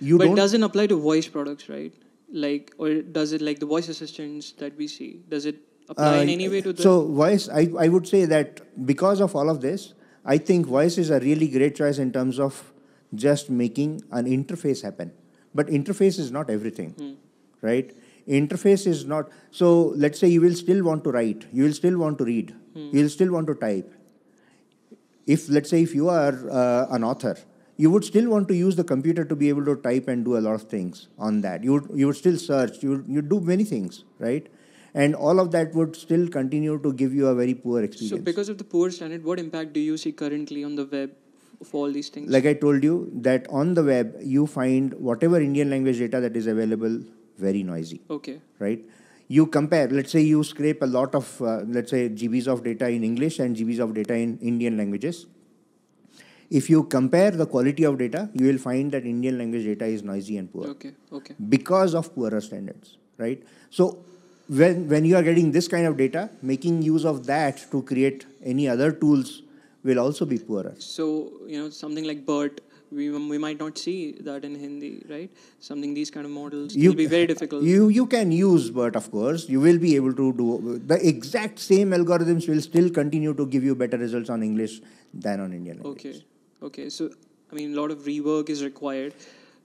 You but don't it doesn't apply to voice products, right? Like, or does it, like the voice assistants that we see, does it apply uh, in any way to the... So voice, I, I would say that because of all of this, I think voice is a really great choice in terms of just making an interface happen. But interface is not everything, mm. right? Interface is not... So, let's say you will still want to write. You will still want to read. Hmm. You will still want to type. If, let's say, if you are uh, an author, you would still want to use the computer to be able to type and do a lot of things on that. You would, you would still search. You would, you'd do many things, right? And all of that would still continue to give you a very poor experience. So, because of the poor standard, what impact do you see currently on the web of all these things? Like I told you, that on the web, you find whatever Indian language data that is available very noisy. Okay. Right? You compare, let's say you scrape a lot of, uh, let's say, G Bs of data in English and G Bs of data in Indian languages. If you compare the quality of data, you will find that Indian language data is noisy and poor. Okay. Okay. Because of poorer standards. Right? So, when, when you are getting this kind of data, making use of that to create any other tools will also be poorer. So, you know, something like BERT, We, we might not see that in Hindi, right? Something, these kind of models, it will be very difficult. You you can use BERT, of course. You will be able to do... The exact same algorithms will still continue to give you better results on English than on Indian language. Okay. Okay. So, I mean, a lot of rework is required,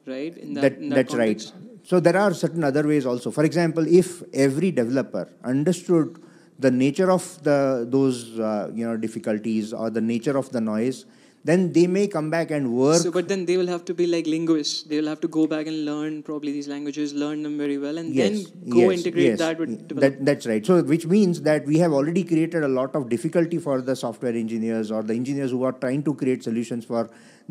right? In that, that, in that that's context. Right. So, there are certain other ways also. For example, if every developer understood the nature of the those uh, you know difficulties or the nature of the noise, then they may come back and work. So, but then they will have to be like linguists. They will have to go back and learn probably these languages, learn them very well, and yes, then go yes, integrate yes, that with development. That, that's right. So, which means that we have already created a lot of difficulty for the software engineers or the engineers who are trying to create solutions for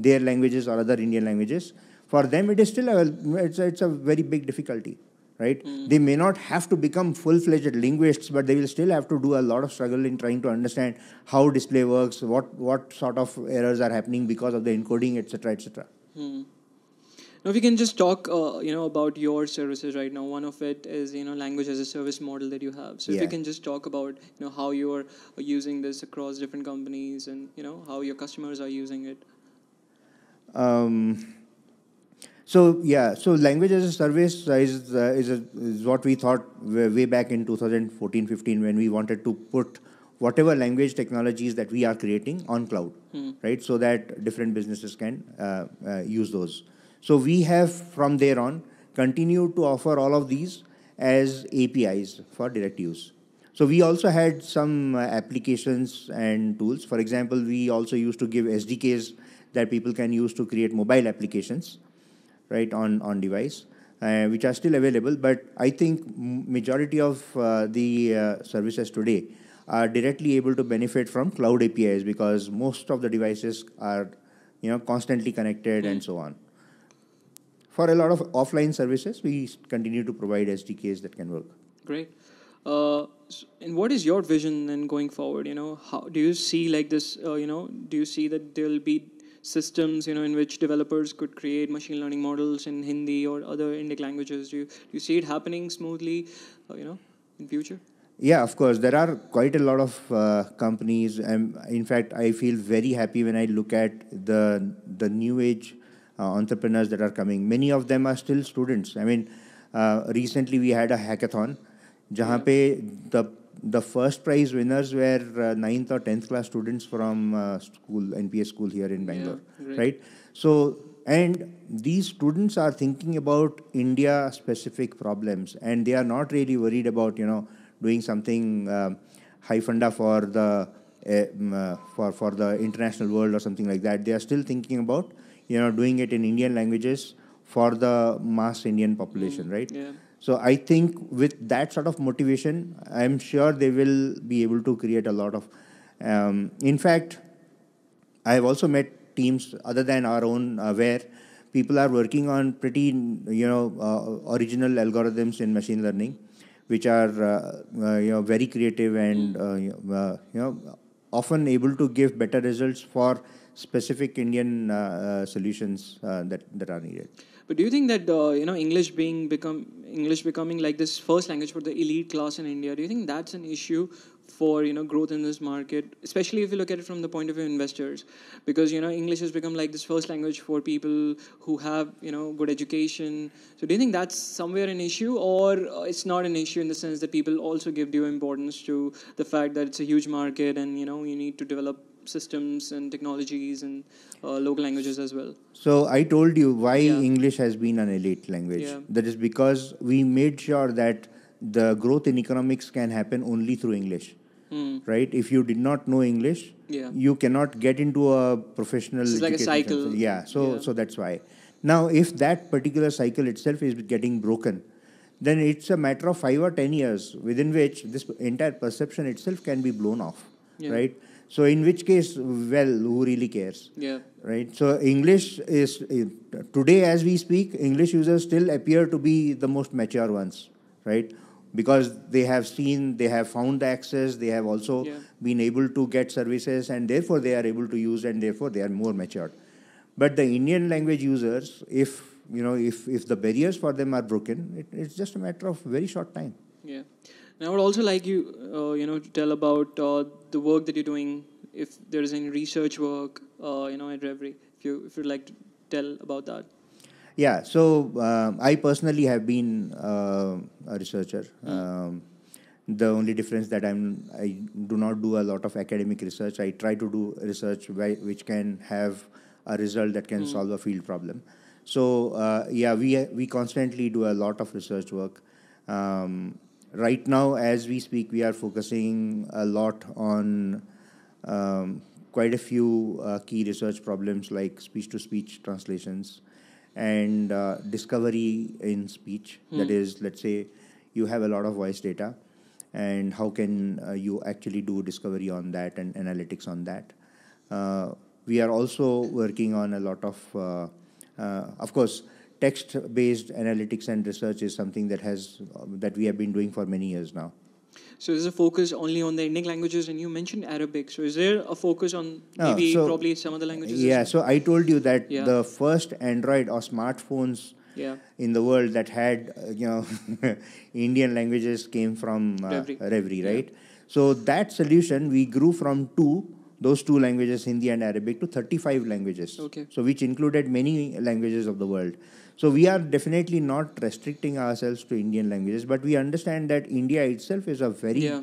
their languages or other Indian languages. For them, it is still a, it's, it's a very big difficulty, right? Mm. They may not have to become full-fledged linguists, but they will still have to do a lot of struggle in trying to understand how display works, what what sort of errors are happening because of the encoding, et cetera, et cetera. Mm. Now, if you can just talk, uh, you know, about your services right now. One of it is, you know, language as a service model that you have. So, yeah. if you can just talk about, you know, how you are using this across different companies, and you know how your customers are using it. Um. So, yeah, so language as a service is, uh, is, a, is what we thought way back in two thousand fourteen fifteen when we wanted to put whatever language technologies that we are creating on cloud, mm. right? So that different businesses can uh, uh, use those. So we have from there on continued to offer all of these as A P Is for direct use. So we also had some uh, applications and tools. For example, we also used to give S D Ks that people can use to create mobile applications. Right, on, on device, uh, which are still available. But I think majority of uh, the uh, services today are directly able to benefit from cloud A P Is because most of the devices are, you know, constantly connected mm. and so on. For a lot of offline services, we continue to provide S D Ks that can work. Great. Uh, and what is your vision then going forward? You know, how do you see like this, uh, you know, do you see that there will be systems, you know, in which developers could create machine learning models in Hindi or other Indic languages? Do you, do you see it happening smoothly, uh, you know, in future? Yeah, of course. There are quite a lot of uh, companies. Um, in fact, I feel very happy when I look at the, the new age uh, entrepreneurs that are coming. Many of them are still students. I mean, uh, recently we had a hackathon, jahan pe the The first prize winners were uh, ninth or tenth class students from uh, school, N P S school here in Bangalore, yeah, right? So, and these students are thinking about India-specific problems, and they are not really worried about, you know, doing something uh, high funda for the uh, for for the international world or something like that. They are still thinking about, you know, doing it in Indian languages for the mass Indian population, mm, right? Yeah. So I think with that sort of motivation, I'm sure they will be able to create a lot of... Um, in fact, I've also met teams other than our own, uh, where people are working on pretty, you know, uh, original algorithms in machine learning, which are, uh, uh, you know, very creative and, uh, uh, you know, often able to give better results for specific Indian uh, uh, solutions uh, that, that are needed. But do you think that uh, you know English being become English becoming like this first language for the elite class in India? Do you think that's an issue for you know growth in this market, especially if you look at it from the point of view of investors? Because you know English has become like this first language for people who have you know good education. So do you think that's somewhere an issue, or uh, it's not an issue in the sense that people also give due importance to the fact that it's a huge market and you know you need to develop systems and technologies and uh, local languages as well? So I told you why yeah. English has been an elite language. Yeah. That is because we made sure that the growth in economics can happen only through English. Mm. Right? If you did not know English, yeah. you cannot get into a professional It's like a cycle. Yeah. So, yeah. so that's why. Now, if that particular cycle itself is getting broken, then it's a matter of five or ten years within which this entire perception itself can be blown off. Yeah. Right? So, in which case, well, who really cares? Yeah. Right? So, English is, today as we speak, English users still appear to be the most mature ones, right? Because they have seen, they have found the access, they have also yeah. been able to get services, and therefore they are able to use, and therefore they are more matured. But the Indian language users, if, you know, if, if the barriers for them are broken, it, it's just a matter of very short time. Yeah. And I would also like you, uh, you know, to tell about uh, the work that you're doing. If there is any research work, uh, you know, at Reverie, if you if you'd like to tell about that. Yeah. So uh, I personally have been uh, a researcher. Mm. Um, the only difference that I'm I do not do a lot of academic research. I try to do research which can have a result that can mm. solve a field problem. So uh, yeah, we we constantly do a lot of research work. Um, Right now, as we speak, we are focusing a lot on um, quite a few uh, key research problems like speech-to-speech translations and uh, discovery in speech. Hmm. That is, let's say you have a lot of voice data, and how can uh, you actually do discovery on that and analytics on that. Uh, we are also working on a lot of, uh, uh, of course, text-based analytics and research is something that has that we have been doing for many years now. So there's a focus only on the Indic languages, and you mentioned Arabic. So is there a focus on maybe oh, so, probably some other languages? Yeah. So I told you that yeah. the first Android or smartphones yeah. in the world that had uh, you know Indian languages came from uh, Reverie. Reverie, right? Yeah. So that solution we grew from two. Those two languages, Hindi and Arabic, to thirty-five languages. Okay. So, which included many languages of the world. So, we are definitely not restricting ourselves to Indian languages, but we understand that India itself is a very yeah.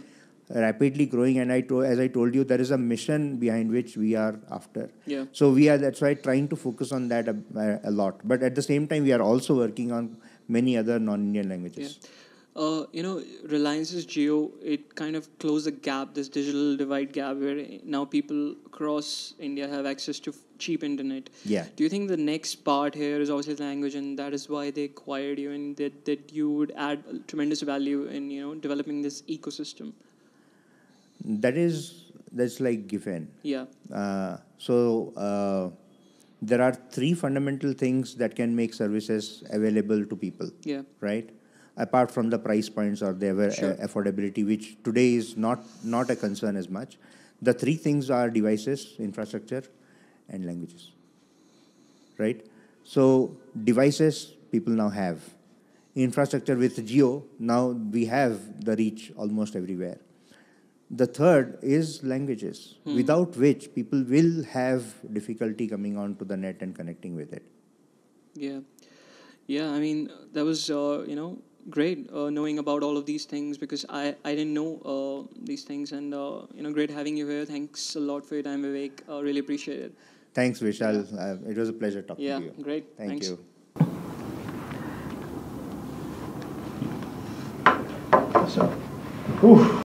rapidly growing, and I to, as I told you, there is a mission behind which we are after. Yeah. So, we are, that's why, trying to focus on that a, a lot. But at the same time, we are also working on many other non-Indian languages. Yeah. Uh, you know, Reliance's Jio, it kind of closed the gap, this digital divide gap, where now people across India have access to f- cheap internet. Yeah. Do you think the next part here is obviously the language, and that is why they acquired you, and that, that you would add tremendous value in, you know, developing this ecosystem? That is, that's like given. Yeah. Uh, so, uh, there are three fundamental things that can make services available to people. Yeah. Right? Apart from the price points or their sure. affordability, which today is not, not a concern as much. The three things are devices, infrastructure, and languages. Right? So, devices, people now have. Infrastructure with Jio, now we have the reach almost everywhere. The third is languages, hmm. without which people will have difficulty coming onto the net and connecting with it. Yeah. Yeah, I mean, that was, uh, you know, great uh, knowing about all of these things, because I, I didn't know uh, these things, and uh, you know great having you here. Thanks a lot for your time, Vivek. I uh, really appreciate it. Thanks, Vishal. Yeah. Uh, it was a pleasure talking yeah, to you. Yeah, great. Thank Thanks. you. Awesome. Oof.